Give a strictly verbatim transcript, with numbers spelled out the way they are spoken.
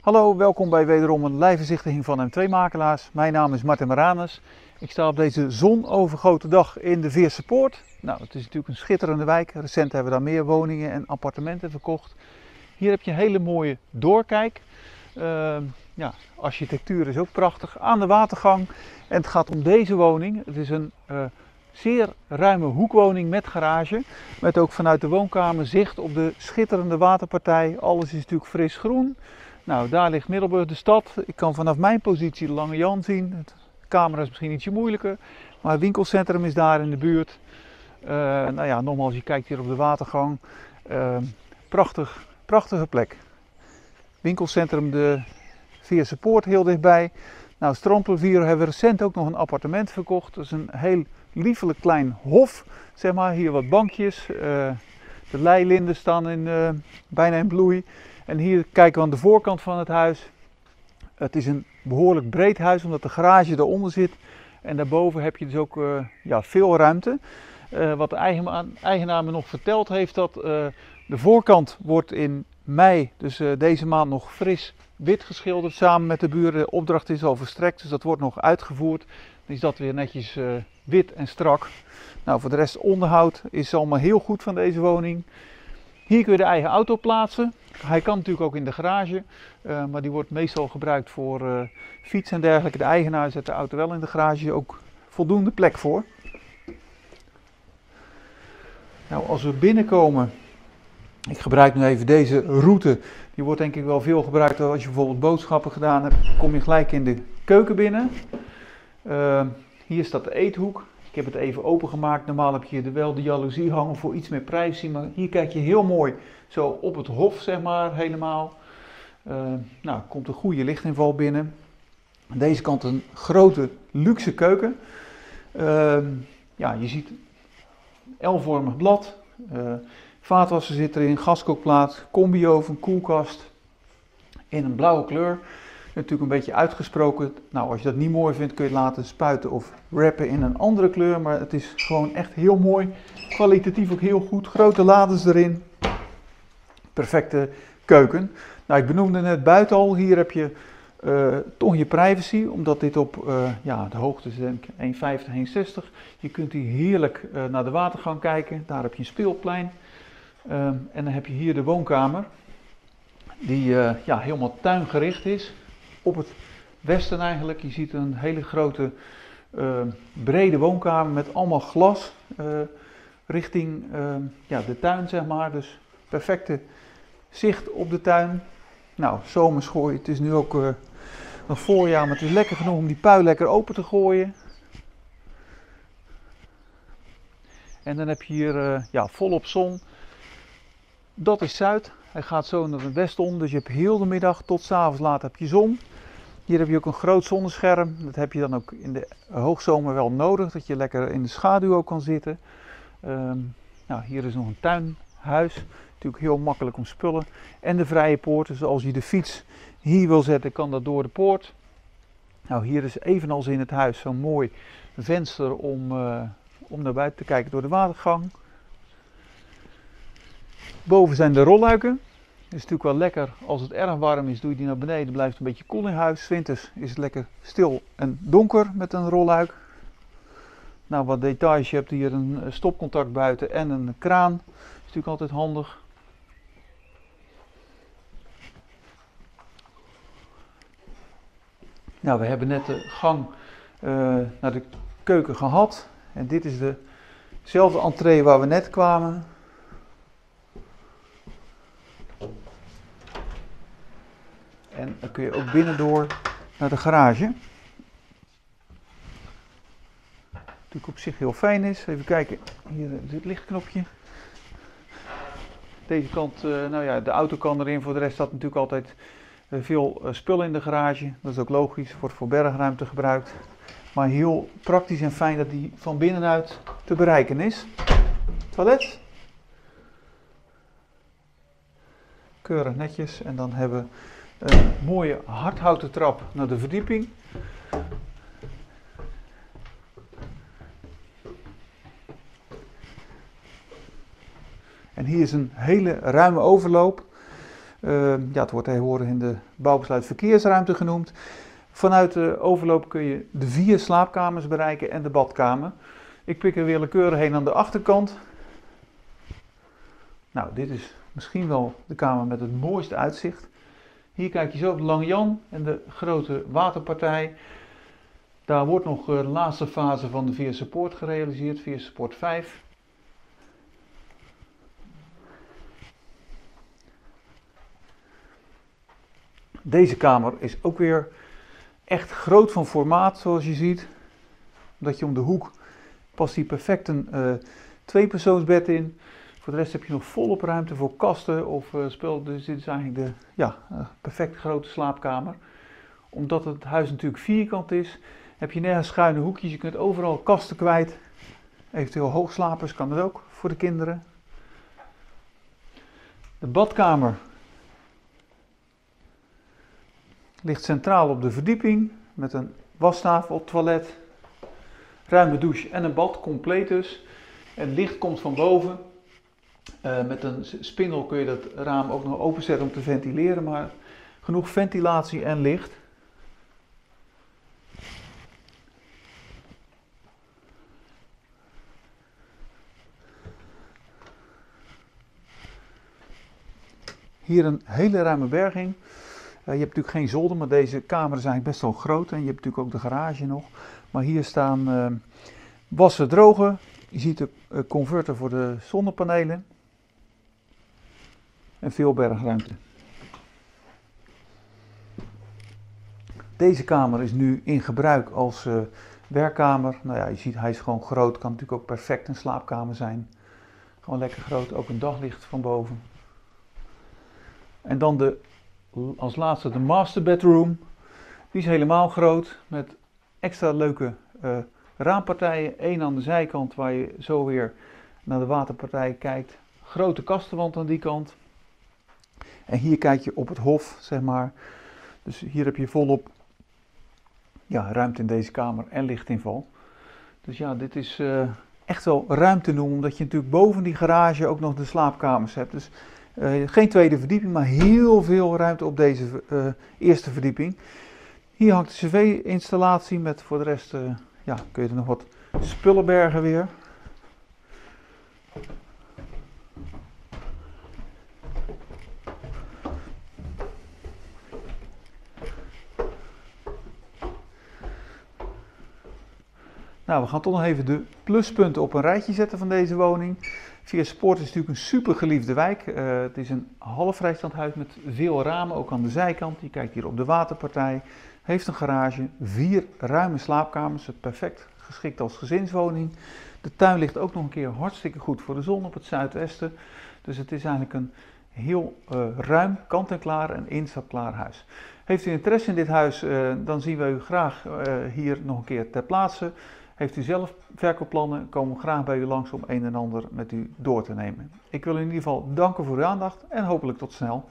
Hallo, welkom bij wederom een lijfbezichtiging van M twee Makelaars. Mijn naam is Martin Maranus. Ik sta op deze zonovergoten dag in de Veerse Poort. Nou, het is natuurlijk een schitterende wijk. Recent hebben we daar meer woningen en appartementen verkocht. Hier heb je een hele mooie doorkijk. Uh, ja, architectuur is ook prachtig. Aan de watergang. En het gaat om deze woning. Het is een uh, zeer ruime hoekwoning met garage. Met ook vanuit de woonkamer zicht op de schitterende waterpartij. Alles is natuurlijk fris groen. Nou, daar ligt Middelburg, de stad. Ik kan vanaf mijn positie de Lange Jan zien. De camera is misschien ietsje moeilijker, maar het winkelcentrum is daar in de buurt. Uh, nou ja, nogmaals, je kijkt hier op de watergang. Uh, prachtig, prachtige plek. Winkelcentrum de Veerse Poort heel dichtbij. Nou, strandplevier hebben we recent ook nog een appartement verkocht. Dat is een heel liefelijk klein hof, zeg maar. Hier wat bankjes. Uh, de leilinden staan in, uh, bijna in bloei. En hier kijken we aan de voorkant van het huis. Het is een behoorlijk breed huis, omdat de garage eronder zit. En daarboven heb je dus ook uh, ja, veel ruimte. Uh, wat de eigenaar me nog verteld heeft, dat uh, de voorkant wordt in mei, dus uh, deze maand, nog fris wit geschilderd. Samen met de buren, de opdracht is al verstrekt, dus dat wordt nog uitgevoerd. Dan is dat weer netjes uh, wit en strak. Nou, voor de rest onderhoud is allemaal heel goed van deze woning. Hier kun je de eigen auto plaatsen. Hij kan natuurlijk ook in de garage, uh, maar die wordt meestal gebruikt voor uh, fiets en dergelijke. De eigenaar zet de auto wel in de garage, ook voldoende plek voor. Nou, als we binnenkomen, ik gebruik nu even deze route. Die wordt denk ik wel veel gebruikt als je bijvoorbeeld boodschappen gedaan hebt. Kom je gelijk in de keuken binnen. Uh, hier staat de eethoek. Ik heb het even opengemaakt. Normaal heb je er wel de jaloezie hangen voor iets meer privacy. Maar hier kijk je heel mooi zo op het hof, zeg maar, helemaal. Uh, nou, komt een goede lichtinval binnen. Aan deze kant een grote luxe keuken. Uh, ja, je ziet L-vormig blad. Uh, vaatwasser zit erin, gaskookplaat, combioven, koelkast. In een blauwe kleur. Natuurlijk een beetje uitgesproken. Nou, als je dat niet mooi vindt, kun je het laten spuiten of wrappen in een andere kleur. Maar het is gewoon echt heel mooi. Kwalitatief ook heel goed. Grote laders erin. Perfecte keuken. Nou, ik benoemde net buiten al. Hier heb je uh, toch je privacy. Omdat dit op uh, ja, de hoogte is denk ik één vijftig, één zestig. Je kunt hier heerlijk uh, naar de watergang kijken. Daar heb je een speelplein. Uh, en dan heb je hier de woonkamer. Die uh, ja, helemaal tuingericht is. Op het westen eigenlijk. Je ziet een hele grote uh, brede woonkamer met allemaal glas uh, richting uh, ja, de tuin, zeg maar. Dus perfecte zicht op de tuin. Nou, zomerschooi. Het is nu ook uh, nog voorjaar, maar het is lekker genoeg om die pui lekker open te gooien. En dan heb je hier uh, ja, volop zon. Dat is zuid. Hij gaat zo naar het westen om, dus je hebt heel de middag tot 's avonds laat heb je zon. Hier heb je ook een groot zonnescherm. Dat heb je dan ook in de hoogzomer wel nodig, dat je lekker in de schaduw ook kan zitten. Um, nou, hier is nog een tuinhuis, natuurlijk heel makkelijk om spullen. En de vrije poort, dus als je de fiets hier wil zetten, kan dat door de poort. Nou, hier is evenals in het huis zo'n mooi venster om, uh, om naar buiten te kijken door de watergang. Boven zijn de rolluiken. Het is natuurlijk wel lekker als het erg warm is, doe je die naar beneden, blijft het een beetje koel in huis. 's Winters is het lekker stil en donker met een rolluik. Nou, wat details, je hebt hier een stopcontact buiten en een kraan. Dat is natuurlijk altijd handig. Nou, we hebben net de gang uh, naar de keuken gehad. En dit is dezelfde entree waar we net kwamen. En dan kun je ook binnendoor naar de garage. Natuurlijk op zich heel fijn is. Even kijken, hier dit lichtknopje. Deze kant, nou ja, de auto kan erin. Voor de rest staat natuurlijk altijd veel spullen in de garage. Dat is ook logisch, wordt voor bergruimte gebruikt. Maar heel praktisch en fijn dat die van binnenuit te bereiken is. Toilet. Keurig netjes. En dan hebben we een mooie hardhouten trap naar de verdieping. En hier is een hele ruime overloop. Uh, ja, het wordt tegenwoordig in de bouwbesluit verkeersruimte genoemd. Vanuit de overloop kun je de vier slaapkamers bereiken en de badkamer. Ik pik er weer willekeurig heen aan de achterkant. Nou, dit is misschien wel de kamer met het mooiste uitzicht. Hier kijk je zo op de Lange Jan en de grote waterpartij. Daar wordt nog de laatste fase van de Veerse Poort gerealiseerd, Veerse Poort vijf. Deze kamer is ook weer echt groot van formaat, zoals je ziet. Omdat je om de hoek past hier perfect een uh, tweepersoonsbed in. Voor de rest heb je nog volop ruimte voor kasten of uh, spul. Dus dit is eigenlijk de ja, uh, perfect grote slaapkamer. Omdat het huis natuurlijk vierkant is, heb je nergens schuine hoekjes. Je kunt overal kasten kwijt. Eventueel hoogslapers kan dat ook voor de kinderen. De badkamer ligt centraal op de verdieping met een wastafel, toilet, ruime douche en een bad, compleet dus. Het licht komt van boven. Uh, met een spindel kun je dat raam ook nog openzetten om te ventileren, maar genoeg ventilatie en licht. Hier een hele ruime berging. Je hebt natuurlijk geen zolder, maar deze kamer is eigenlijk best wel groot. En je hebt natuurlijk ook de garage nog. Maar hier staan uh, wassen, drogen. Je ziet de uh, converter voor de zonnepanelen. En veel bergruimte. Deze kamer is nu in gebruik als uh, werkkamer. Nou ja, je ziet hij is gewoon groot. Kan natuurlijk ook perfect een slaapkamer zijn. Gewoon lekker groot. Ook een daglicht van boven. En dan de... Als laatste de master bedroom. Die is helemaal groot met extra leuke uh, raampartijen. Eén aan de zijkant waar je zo weer naar de waterpartij kijkt. Grote kastenwand aan die kant. En hier kijk je op het hof, zeg maar. Dus hier heb je volop ja, ruimte in deze kamer en lichtinval. Dus ja, dit is uh, echt wel ruimte noemen. Omdat je natuurlijk boven die garage ook nog de slaapkamers hebt. Dus... Uh, geen tweede verdieping, maar heel veel ruimte op deze uh, eerste verdieping. Hier hangt de cv-installatie met voor de rest, uh, ja, kun je er nog wat spullen bergen weer. Nou, we gaan toch nog even de pluspunten op een rijtje zetten van deze woning. Veerse Poort is natuurlijk een super geliefde wijk. Uh, het is een halfrijstandhuis met veel ramen, ook aan de zijkant. Je kijkt hier op de waterpartij. Heeft een garage, vier ruime slaapkamers. Perfect geschikt als gezinswoning. De tuin ligt ook nog een keer hartstikke goed voor de zon op het zuidwesten. Dus het is eigenlijk een heel uh, ruim, kant-en-klaar en instapklaar huis. Heeft u interesse in dit huis, uh, dan zien we u graag uh, hier nog een keer ter plaatse. Heeft u zelf verkoopplannen, komen we graag bij u langs om een en ander met u door te nemen. Ik wil in ieder geval danken voor uw aandacht en hopelijk tot snel.